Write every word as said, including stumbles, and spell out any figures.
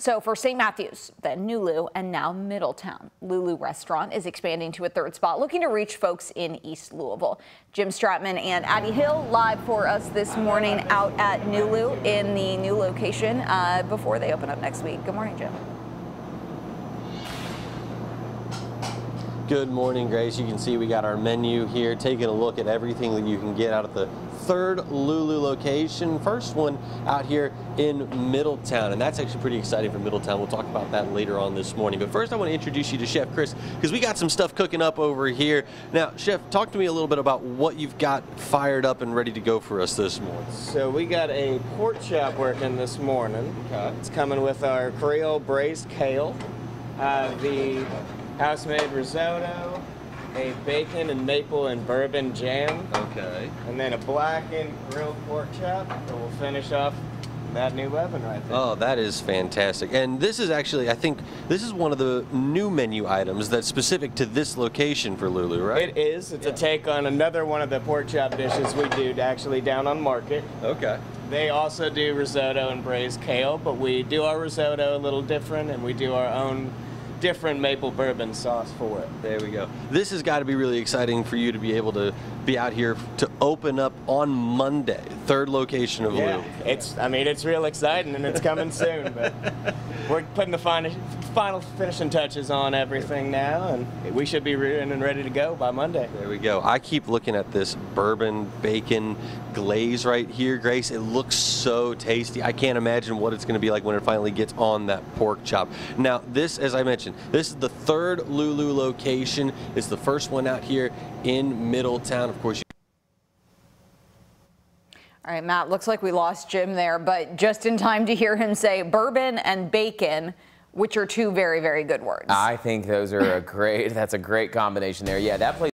So for Saint Matthews, then Nulu, and now Middletown, Lulu restaurant is expanding to a third spot, looking to reach folks in East Louisville. Jim Stratman and Addie Hill live for us this morning out at Nulu in the new location uh, before they open up next week. Good morning, Jim. Good morning, Grace. You can see we got our menu here, taking a look at everything that you can get out of the third Lulu location, first one out here in Middletown, and that's actually pretty exciting for Middletown. We'll talk about that later on this morning, but first I want to introduce you to Chef Chris, because we got some stuff cooking up over here. Now, Chef, talk to me a little bit about what you've got fired up and ready to go for us this morning. So we got a pork chop working this morning. Okay. It's coming with our Creole braised kale, uh, the house-made risotto, a bacon and maple and bourbon jam. Okay. And then a blackened grilled pork chop. And we'll finish off that new oven right there. Oh, that is fantastic. And this is actually, I think, this is one of the new menu items that's specific to this location for Lulu, right? It is. It's yeah. a take on another one of the pork chop dishes we do actually down on Market. Okay. They also do risotto and braised kale, but we do our risotto a little different, and we do our own different maple bourbon sauce for it. There we go. This has got to be really exciting for you to be able to be out here to open up on Monday, third location of yeah, Lou. It's, I mean, it's real exciting, and it's coming soon, but we're putting the final, final finishing touches on everything now, and we should be ready and ready to go by Monday. There we go. I keep looking at this bourbon bacon glaze right here, Grace. It looks so tasty. I can't imagine what it's going to be like when it finally gets on that pork chop. Now, this, as I mentioned, this is the third Lulu location. It's the first one out here in Middletown. Of course, you all right, Matt, looks like we lost Jim there, but just in time to hear him say bourbon and bacon, which are two very, very good words. I think those are a great, that's a great combination there. Yeah, that place.